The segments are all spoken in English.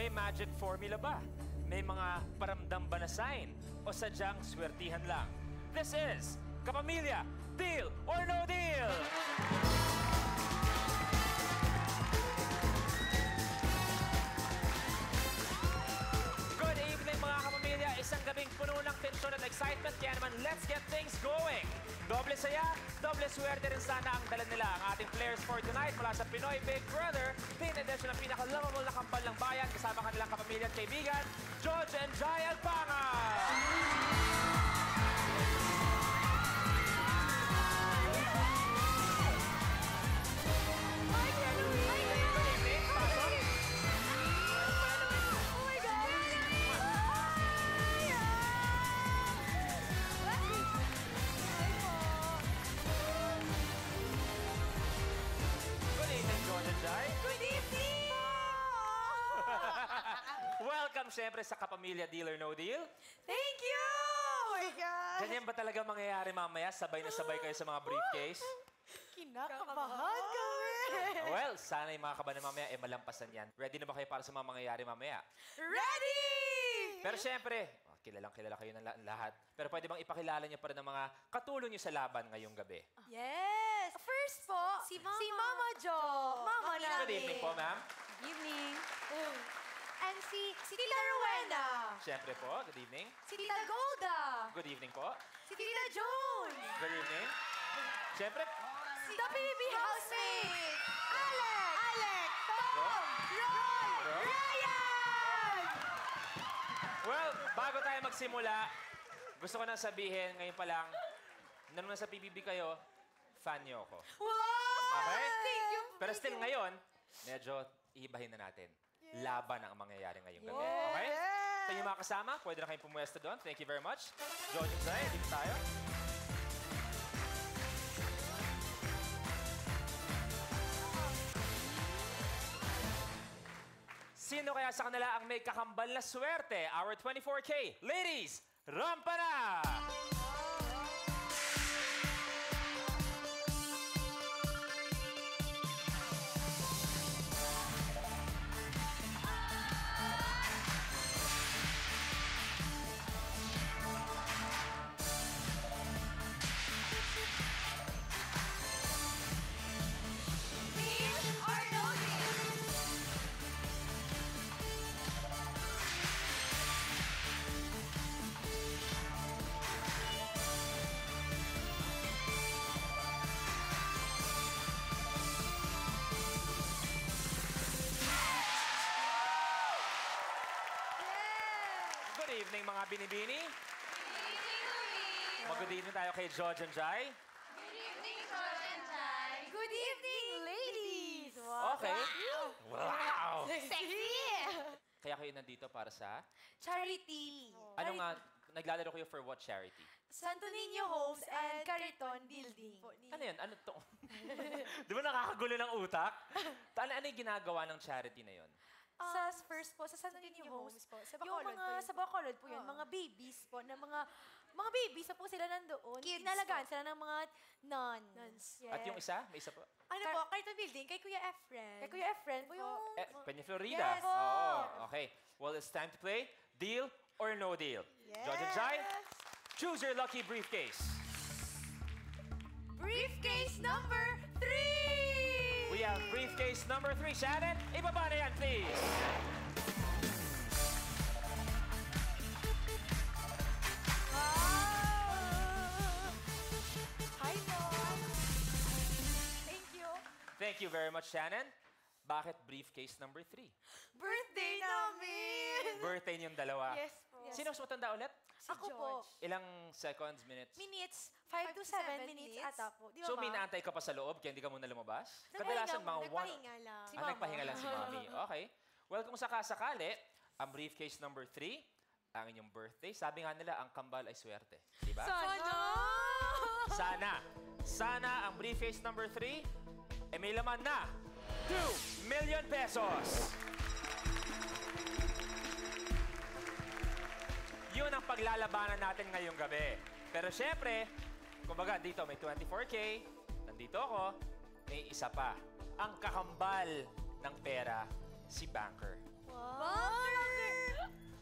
May magic formula ba? May mga paramdam ba na sign? O sadyang swertihan lang? This is Kapamilya, Deal or No Deal! Good evening mga kapamilya! Isang gabing puno ng tensyon at excitement, kaya naman let's get things going! Doble saya, doble swerte rin sana ang dala nila. Ang ating players for tonight mula sa Pinoy Big Brother, Teen Edition, ang pinakalamamol na kampal ng bayan, kasama kanilang kapamilya at kaibigan, George and Jai Alpangas! Welcome, siyempre, sa Kapamilya Deal or No Deal. Thank you! Oh my God! Ganyan ba talaga mangyayari mamaya? Sabay na sabay kayo sa mga briefcase? Kinakabahan kami! Well, sana'y mga kabahan mamaya, eh, malampasan yan. Ready na ba kayo para sa mga mangyayari mamaya? Ready! Pero siyempre, kilalang-kilala kayo ng lahat. Pero pwede bang ipakilala niyo pa rin ang mga katulong niyo sa laban ngayong gabi? Yes! First po, si Mama Jo. Mama namin. Good evening po, ma'am. Good evening. And si Tita Rowena. Siyempre po, good evening. Si Tita Golda. Good evening po. Si Tita Jones. Good evening. Siyempre. Si The PBB Housemate. Alex. Tom. Roy. Ryan. Well, bago tayo magsimula, gusto ko nang sabihin ngayon pa lang, nung nasa PBB kayo, fan niyo ako. Wow! Okay? Thank you. Pero still ngayon, medyo iibahin na natin. Laban ang mangyayari ngayong gabi. Okay? Sa inyong mga kasama, pwede na kayong pumuwesto doon. Thank you very much. George and Zay, dito tayo. Sino kaya sa kanila ang may kakambal na swerte? Our 24K. Ladies, rampa na! Good evening, mga binibini. Good evening, Luis. Mag-good evening tayo kay George and Jai. Good evening, George and Jai. Good evening, ladies. Wow. Okay. Wow! Sexy! Kaya kayo nandito para sa? Charity. Ano nga, naglalaro kayo for what charity? Santo Niño Homes and Cariton Building. Ano yan? Ano to? Di ba nakakagulo ng utak? Ano yung ginagawa ng charity na yon? Sa first po, sa Santo Niño Homes po. Sa Bacolod po yun. Sa Bacolod po yun, mga babies po, na mga babies na po sila nandoon. Inalagaan sila ng mga nuns. At yung isa? May isa po? Ano po, Cariton Building, kay Kuya Efren. Kay Kuya Efren po yung... Peña Florida. Yes po. Okay. Well, it's time to play Deal or No Deal. George and Jai, choose your lucky briefcase. Briefcase number 3! We have briefcase number 3. Shannon, ibaba na yan, please. Hi, Mom. Thank you. Thank you very much, Shannon. Bakit briefcase number 3? Birthday namin! Birthday niyong dalawa. Yes po. Sino mas matanda ulit? Ako po. Ilang seconds, minutes? Minutes. 5 to 7 minutes ata po. So, minaantay ka pa sa loob kaya hindi ka muna lumabas? Kadalasan mga one... Nagpahinga lang. Si Mama. Nagpahinga lang si Mami. Okay. Well, kung sakasakali, ang briefcase number 3, ang inyong birthday, sabi nga nila, ang kambal ay swerte. Diba? Sana! Sana ang briefcase number 3, eh may laman na 2 million pesos. Yun ang paglalabanan natin ngayong gabi. Pero syempre, kumbaga dito may 24K, nandito ako, may isa pa. Ang kakambal ng pera, si Banker. Banker!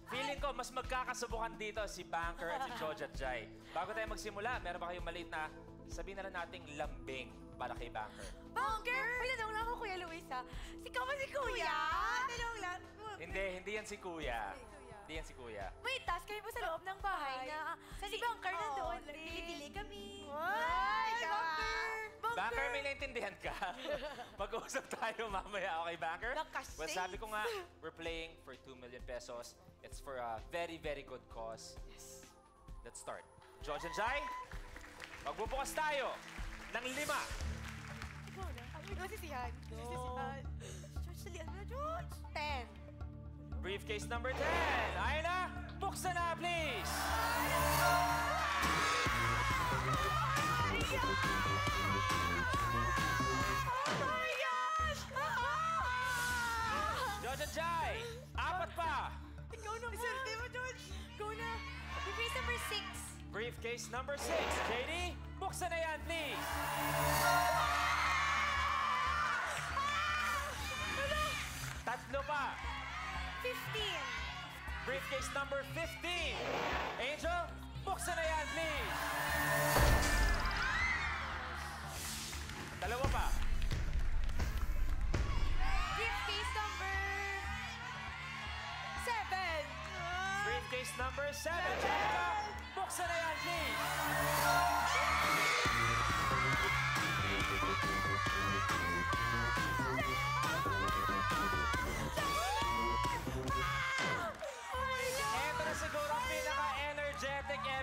Feeling ko, mas magkakasubukan dito si Banker at si Jojo Jai. Bago tayo magsimula, meron ba kayong maliit na sabihin na lang nating lambing para kay Banker? Banker! Ay, tanong lang ako, Kuya Luis, ha? Sikaw ba si Kuya? Tanong lang. Hindi yan si Kuya. Hindi yan si Kuya. Wait, tas kami po sa loob ng bahay na si Banker nandoon. Bili-bili kami. Ay, Banker! Banker, may naintindihan ka. Mag-uusap tayo mamaya, okay, Banker? Well, sabi ko nga, we're playing for 2 million pesos. It's for a very, very good cause. Yes. Let's start. Jojo Jai, magbubukas tayo ng 5. Ikaw na. Ang ikaw sisihan. Sisihan. George, salihan mo na, George. 10. Briefcase number 10. Ayun na, buksan na, please. Oh my gosh! Jojo Jai, 4 pa. Ikaw na ba? Isulti mo, George. Go na. Briefcase number 6. Briefcase number 6. JD, buksan na yan, please. Tatlo pa. 15. Briefcase number 15. Angel, buksan na yan, please. 2 pa. Briefcase number 7. Briefcase number 7. Angel, buksan na yan, please.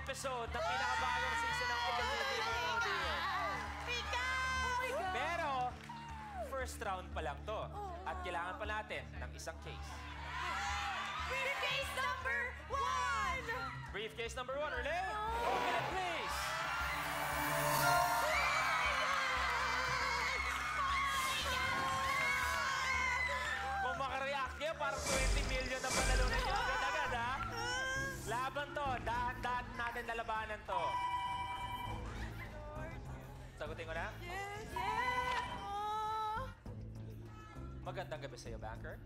2 episode ng pinakabagong season ng All New Diva Rodeo. Pero, first round pa lang to. At kailangan pa natin ng isang case. Briefcase number 1! Briefcase number 1, Erlyn! Open it, please! Kung makareact niyo, parang 20 million ang panalunan niyo agad-agad, ha? Laban to. Dahan-dahan natin lalabanan to. Sagutin ko na? Yes! Yes! Oh. Magandang gabi sa'yo, Banker.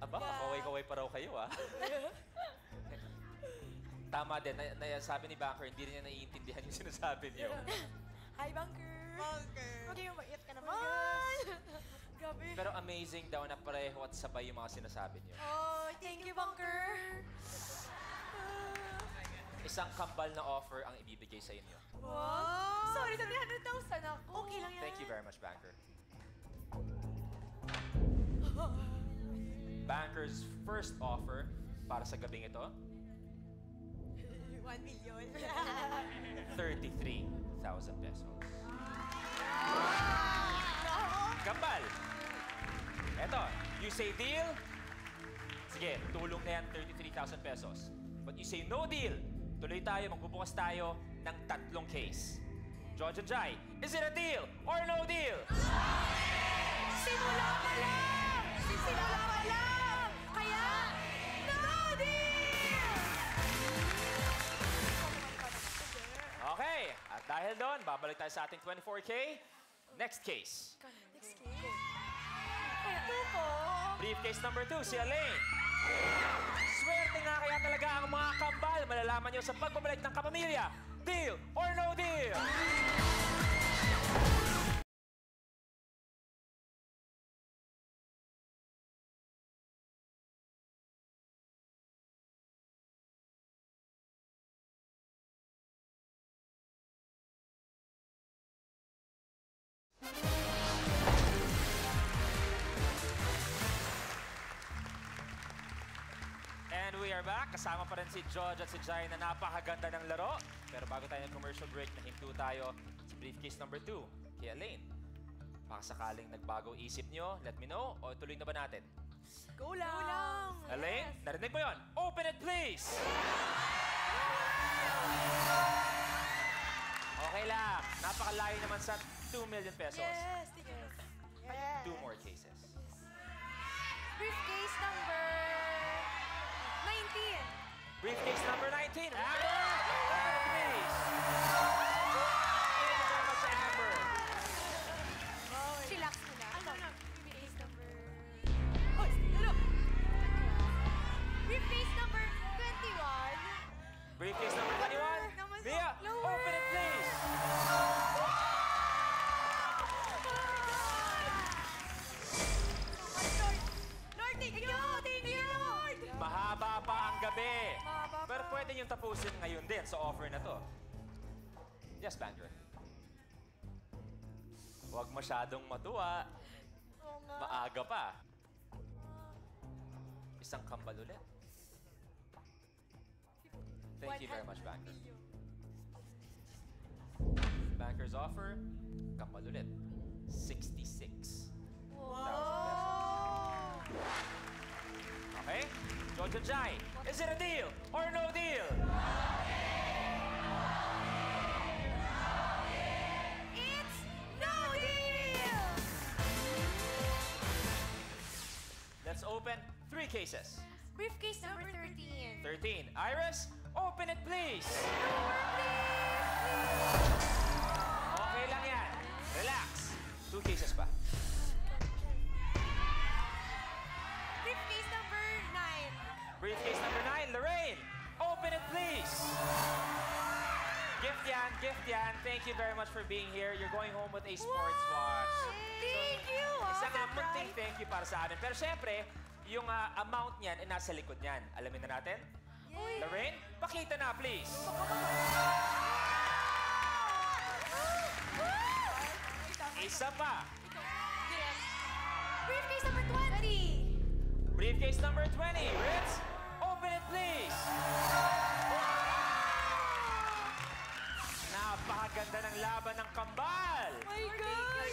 Aba, kakaway-kaway pa raw kayo, ah. Tama din. Sabi ni Banker, hindi rin niya naiintindihan yung sinasabi niyo. Hi, Banker! Banker! Okay, maiit ka naman! Grabe. Pero amazing daw na pareho at sabay yung mga sinasabi niyo. Oh, thank you, Banker! Isang kambal na offer ang ibibigay sa inyo. Wow! Sorry, 300,000 ako. Okay lang yan. Thank you very much, Banker. Banker's first offer para sa gabing ito? 1,000,000. 33,000 pesos. Kambal! Eto, you say deal, sige, tulong na yan, 33,000 pesos. But you say no deal, tuloy tayo, magbubukas tayo ng 3 case. Jojo Jai, is it a deal or no deal? Simula pa lang! Simula pa lang! Kaya, no deal! Okay, at dahil doon, babalik tayo sa ating 24K. Next case. Next case? Briefcase number 2, si Elaine. Swerte nga kaya talaga ang mga kambal. Malalaman nyo sa pagbabalik ng kapamilya. Deal or no deal? We are back. Kasama pa rin si Jojo at si Jai na napakaganda ng laro. Pero bago tayo ng commercial break, nahinto tayo sa briefcase number 2 kay Elaine. Baka sakaling nagbago isip nyo, let me know. O tuloy na ba natin? Go lang! Go lang. Elaine, yes. Narinig mo yun? Open it, please! Okay lang. Napakalayo naman sa 2 million pesos. Yes, yes. Yes. 2 more cases. Yes. Briefcase number... 19. Briefcase number 19. Open it, please. natin yung tapusin ngayon din sa offer na to. Yes, Bandra. Huwag masyadong matuwa. Oo nga. Maaga pa. Isang kambal ulit. Thank you very much, Banker. Banker's offer, kambal ulit. 66,000 pesos. Okay? Jojo Jai, is it a deal or no deal? No deal! It's no deal! Let's open 3 cases. Briefcase number 13. 13. Iris, open it please! Okay lang yan. Relax. 2 cases pa. Briefcase number 9. Briefcase number 9, Lorraine. Open it please. Gift yan, gift yan. Thank you very much for being here. You're going home with a sports watch. Thank you! Isang munting thank you para sa amin. Pero syempre, yung amount niyan ay nasa likod niyan. Alamin na natin? Yes. Lorraine, pakita na, please. Isa pa. Briefcase number 20. Briefcase number 20. Ritz, open it, please. Napakaganda ng laban ng kambal. Oh my God!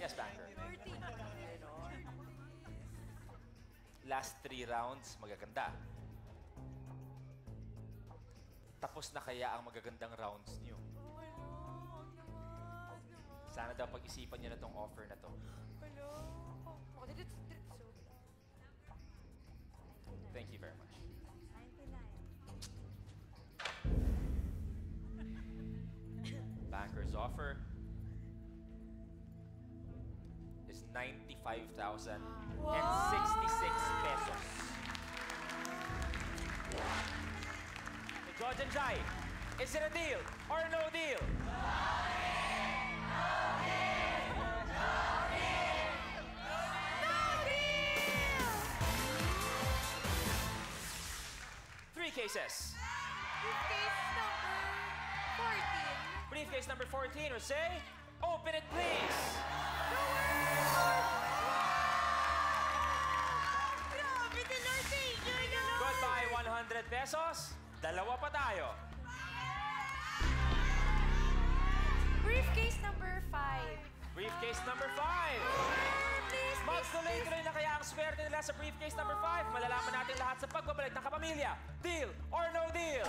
Yes, Banker. Last 3 rounds, magaganda. Tapos na kaya ang magagandang rounds niyo? Sana daw pag-isipan niyo na tong offer na to. Thank you very much. Banker's offer is 95,066 pesos. So, George and Jai, is it a deal or no deal? No deal! No deal! No deal! No deal! 3 cases. Briefcase number 14. Briefcase number 14, Jose, open it please. Goodbye, 100 pesos. 2 pa tayo. Briefcase number 5. Briefcase number 5. Magtuloy-tuloy na kaya ang swerte nila sa briefcase number 5. Malalaman natin lahat sa pagbabalik ng kapamilya. Deal or no deal?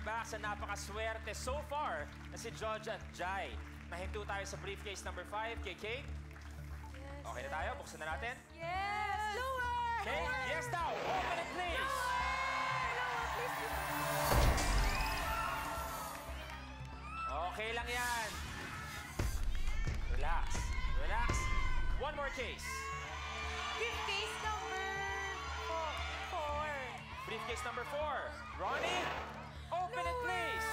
Back sa napakaswerte so far na si George at Jai. Nahinto tayo sa briefcase number 5. KK? Yes, okay na tayo? Buksan na natin? Yes! Lower! Okay, yes daw! Open it, please! Lower! Lower, please! Okay lang yan. Relax. Relax. 1 more case. Briefcase number 4. Briefcase number 4. Ronnie? Open it, please!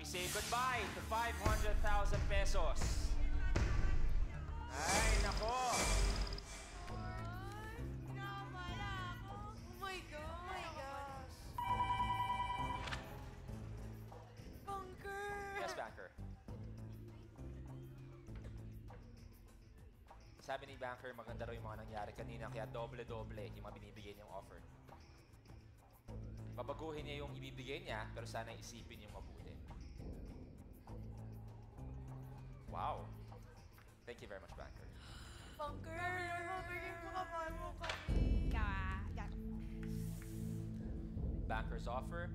We say goodbye to 500,000 pesos. Ay, nako! Oh my God! Oh my gosh! Bunker! Yes, Banker. Sabi ni Banker, maganda raw yung mga nangyari kanina, kaya doble-doble yung mga binibigay niyang offer. Babaguhin niya yung ibibigay niya, pero sana isipin yung mabuti. Wow! Thank you very much, Banker. Banker! Banker's offer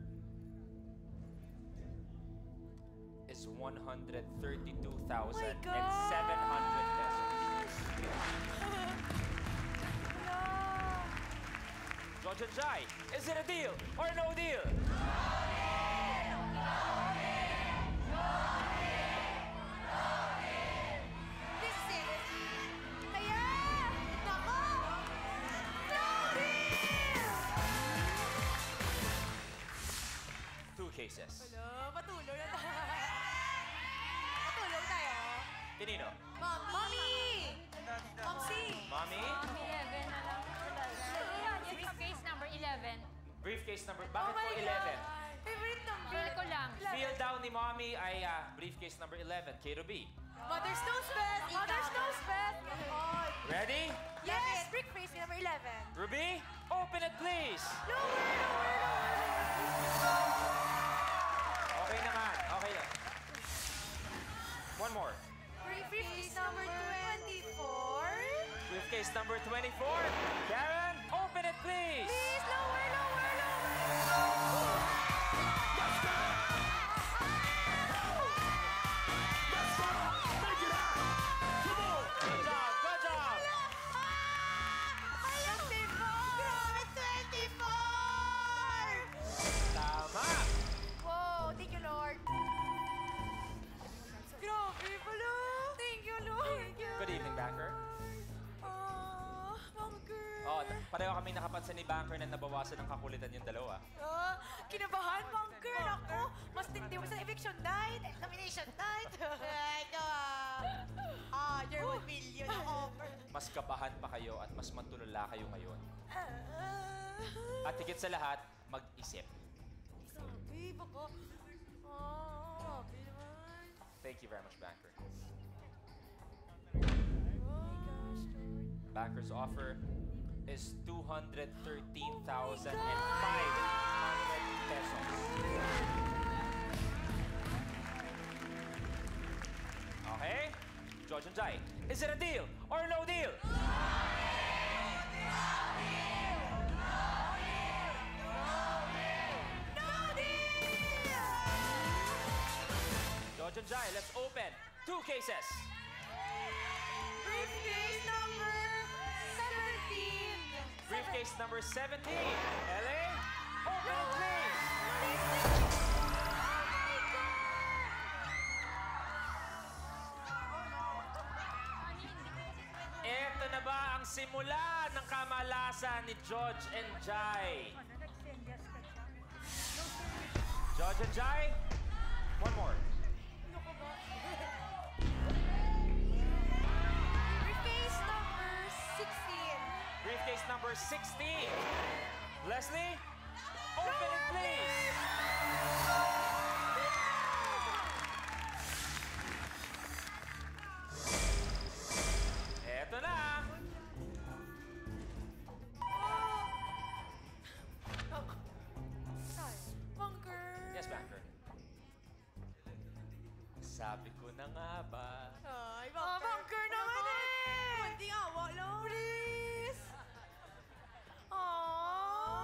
is is 132,700 pesos. Jojo Jai, is it a deal or no deal? No deal! No deal! No deal! No deal! This is... Ayan! Nako! No deal! 2 cases. Hello, matulog na tayo. Matulog tayo. Tinino? Mommy! Mommy! Mommy? Mommy 11 na lang. Briefcase number 11. Briefcase number... Bakit po 11? Favorite number. Feel ko lang. Feel down ni Mommy ay briefcase number 11. K to B. Mother's Toast Beth! Mother's Toast Beth! Ready? Yes! Briefcase number 11. Ruby, open it please! Lower! Lower! Lower! Okay naman. Okay lang. One more. Briefcase number 24. Briefcase number 24. Karen, open it please. Please, lower, lower, lower. Let's go. Let's go. Take it out. Come on. Good job. Good job. Grabe, 24. Tama. Wow, thank you, Lord. Grabe pala. Thank you, Lord. Good evening, Banker. Oh, pareho kami nakapansin ni Banker na nabawasan ng kakulitan yung dalawa. Oh, kinabahan, Banker! Ako, mas tindi mo sa eviction night, nomination night. You're 1 million over. Mas kabahan pa kayo at mas matulala kayo ngayon. At higit sa lahat, mag-isip. Sabi, baka... Oh, okay naman. Thank you very much, Banker. Banker's offer is 213,500 pesos. Okay? George and Jai, is it a deal or no deal? No deal! No deal! No deal! No deal! George and Jai, let's open 2 cases. Briefcase number 17. Briefcase number 17. LA, open it please. Oh my God! Ito na ba ang simula ng kamalasan ni George and Jai? George and Jai, 1 more. Briefcase number 16. Briefcase number 16. Leslie, open it please. Eto na. Bunker. Yes, Bunker. Sabi ko na nga ba? Ay, Bunker naman eh! Kunting awa, Lori.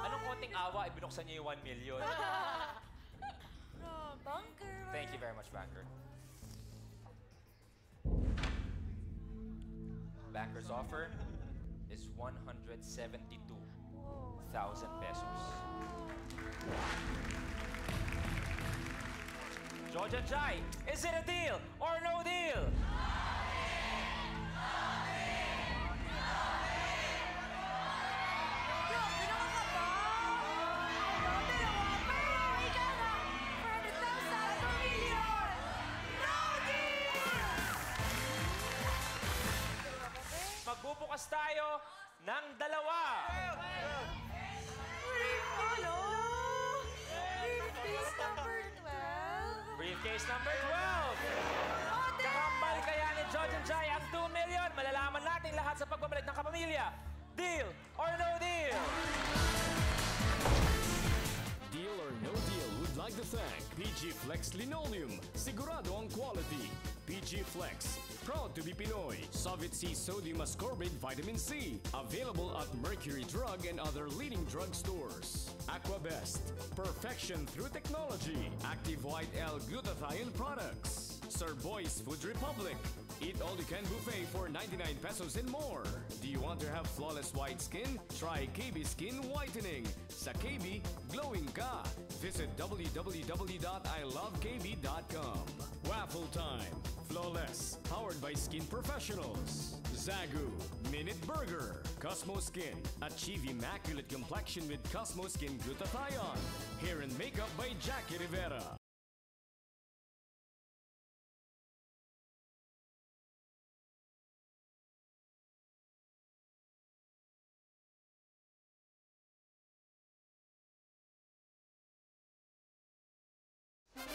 Anong konting awa, ibinuksan niya yung 1 million. Bunker! Thank you very much, Banker. Banker's offer is 172,000 pesos. George and Jai, is it a deal or no deal? No deal! No deal! No deal! Magbubukas tayo ng 2. Briefcase number 12. Briefcase number 12. Kakambal kaya ni George and Jai ang 2 million. Malalaman natin lahat sa pagbabalik ng kapamilya. Deal or no deal? Deal or no deal would like to thank PG Flex Linoleum. Sigurado ang quality. PG Flex. Proud to be Pinoy. Soviet C Sodium Ascorbate Vitamin C. Available at Mercury Drug and other leading drug stores. Aquabest. Perfection through technology. Active White L-Glutathione products. Sir Boy's Food Republic. Eat all you can buffet for 99 pesos and more. Do you want to have flawless white skin? Try KB Skin Whitening. Sa KB, glowing ka. Visit www.ilovekb.com. Waffle Time. Flawless. Powered by skin professionals. Zagu. Minute Burger. Cosmo Skin. Achieve immaculate complexion with Cosmo Skin Glutathione. Hair and Makeup by Jackie Rivera. At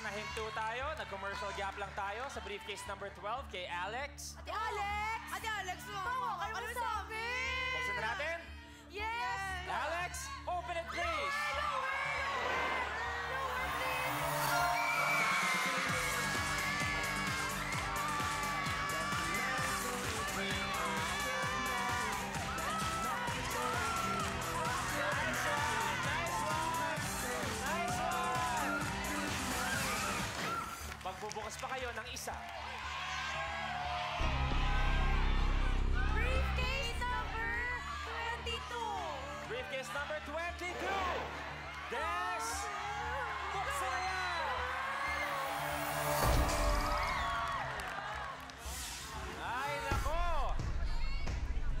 nahinto tayo, nag-commercial gap lang tayo sa briefcase number 12 kay Alex. Ate Alex! Ate Alex! Bawa, ano mo sabi? Buksan na natin? Yes! Alex, open it please! No way! No way! No way! Magbubukas pa kayo ng isa. Briefcase number 22. Briefcase number 22. Des! Buksan na yan! Ay, nako!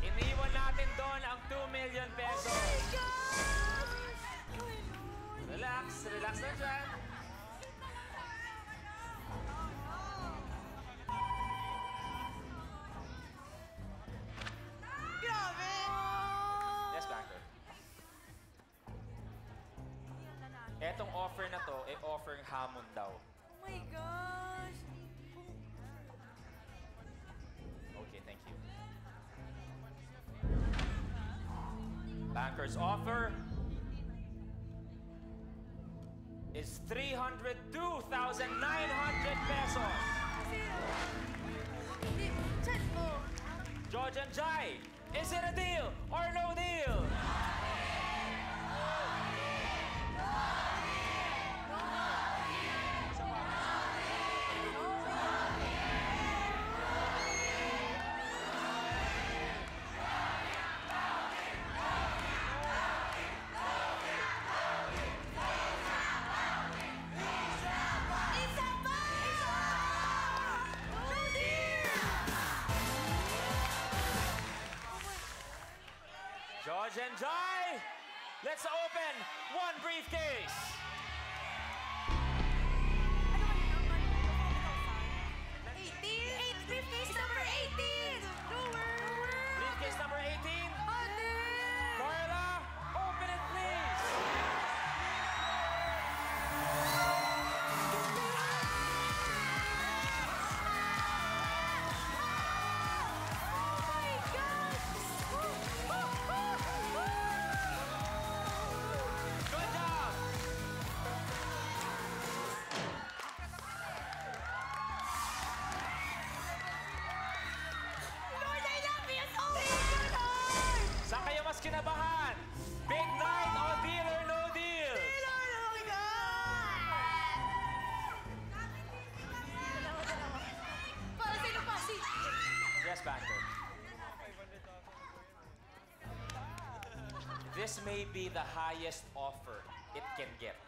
Iniwan natin doon ang 2 million pesos. Oh my God! Relax, relax na dyan. Etong offer na to, ay offer ng hamon daw. Oh my gosh! Okay, thank you. Banker's offer is 302,900 pesos. George and Jai, is it a deal or no deal? George and Jai, let's open one briefcase. Briefcase number 18. Briefcase number 18. Carla, open it please. Kinabahan. Big night on Deal or No Deal. Deal or No Deal. Para sino pa si... Yes, Banker. This may be the highest offer it can get.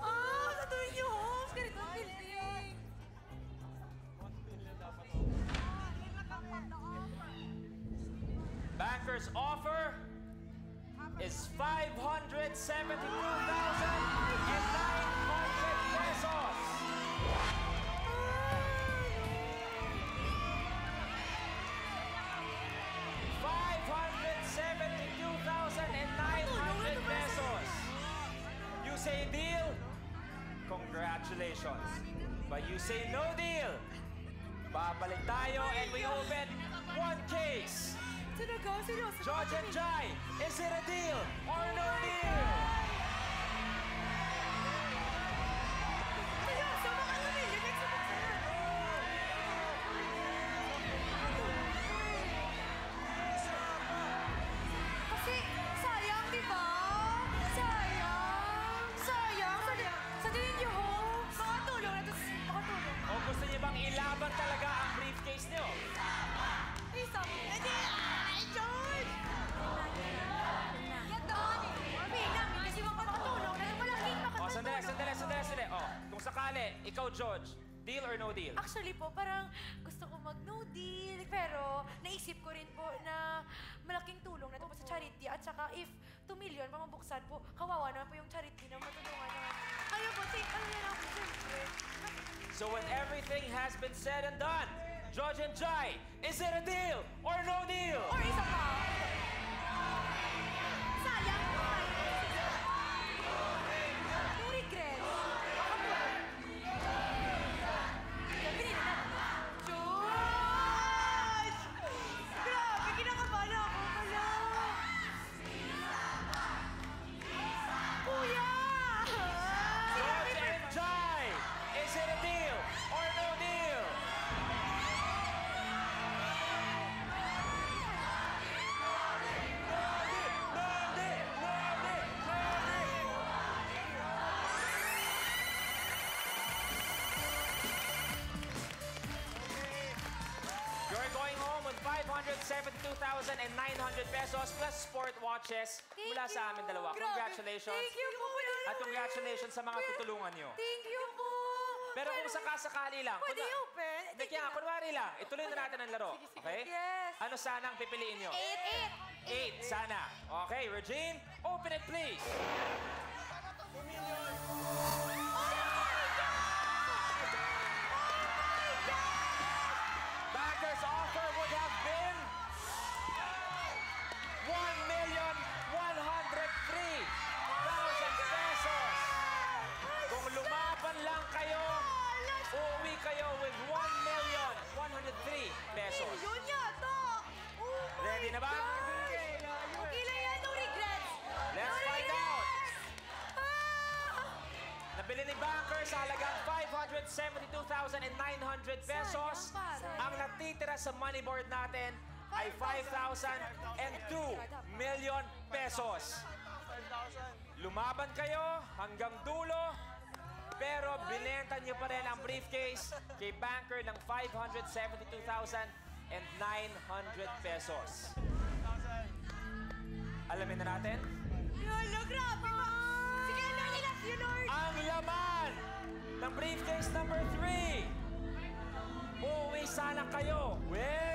Ah, natuloy niyo, Hobbs. Ganito feeling. 1 billion dapat ako. Banker's offer is 572,900 pesos. ₱572,900. You say deal? Congratulations. But you say no deal? Babalik tayo and we open one case. Seryoso. George and Jai, is it a deal or no deal? Seryoso, baka namin yung next box na. Kasi sayang, di ba? Sayang. Sayang. Sabihin niyo ho, makatulong na ito. Makatulong. O gusto niyo bang ilaban talaga ang briefcase niyo? Isa mo. Sandali. Oh, kung sakali, ikaw, George, deal or no deal? Actually po, parang gusto ko mag-no deal. Pero naisip ko rin po na malaking tulong na ito sa charity. At saka if 2 million pa mabuksan po, kawawa naman po yung charity na matulungan naman. Ayun po, take all na lang po, siyempre. So when everything has been said and done, George and Jai, is it a deal or no deal? Or isa pa? Sayang po tayo. $572,900 plus sport watches mula sa amin dalawa. Congratulations. Thank you po. At congratulations sa mga tutulungan nyo. Thank you po. Pero kung sakasakali lang. Pwede open. Hindi kaya nga, kunwari lang. Ituloy na natin ang laro. Okay? Yes. Ano sana ang pipiliin nyo? 8. 8 sana. Okay, Regine, open it please. Bagger's offer would have been $1,103,000. Kung lumaban lang kayo, uuwi kayo with $1,103,000. Yun yata! Ready na ba? Magkila yan, no regrets! Let's find out! Nabili ni Banker sa halagang $572,900. Ang natitira sa money board natin ay 5,002 million pesos. Lumaban kayo hanggang dulo, pero binenta niyo pa rin ang briefcase kay Banker ng 572,900 pesos. Alamin na natin. Lolo, grabe ba? Sige, Lord. Ang laman ng briefcase number 3. Uuwi sana kayo with...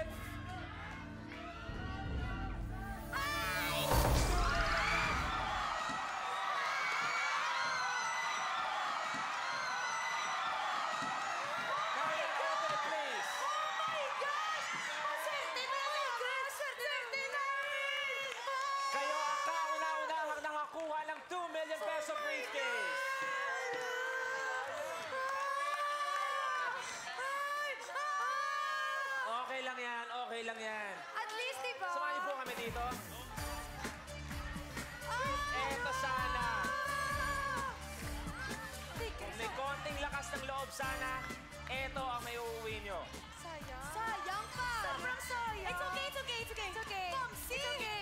Sana, eto ang may uuwi nyo. Sayang. Sayang pa. Sobrang sayang. It's okay, it's okay, it's okay. It's okay. It's okay.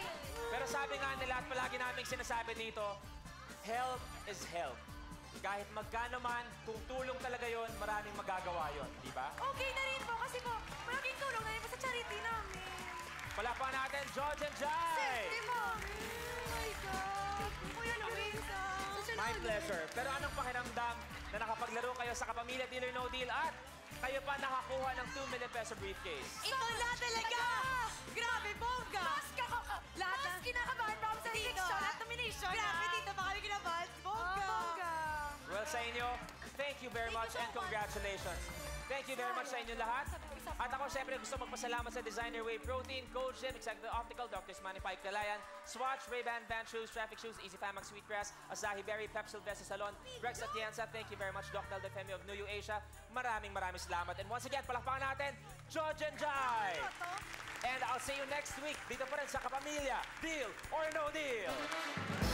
Pero sabi nga nila at palagi naming sinasabi dito, help is help. Kahit magkano man, tutulong talaga yon, maraming magagawa yon, di ba? Okay na rin po kasi po, maraming tulong na rin po sa charity namin. Palakpakan natin, George and Jai! Siyempre, Mommy. Oh my God. Kuya Lorena. My pleasure. Pero anong pakiramdam na nakapaglaro kayo sa Kapamilya Deal or No Deal at kayo pa nakakuha ng 2 million peso briefcase? Ito na talaga! Grabe, bongga! Mas kinakabahan pa ako sa election at nomination. Grabe, dito pa kami kinabahan. Bongga! Well, sa inyo, thank you very much and congratulations. Thank you very much sa inyo lahat. At ako, siyempre, gusto magpasalamat sa Designer Wave Protein, Gold Gym, Exacto Optical, Dr. Manipay Kalayan, Swatch, Ray-Ban, Van Shoes, Traffic Shoes, Easy Famag, Sweetgrass, Asahi Berry, Pepsil, Vesta Salon, Rex Atienza. Thank you very much, Dr. Aldefemio of New You Asia. Maraming salamat. And once again, palakpakan natin, George and Jai! And I'll see you next week dito pa rin sa Kapamilya, Deal or No Deal!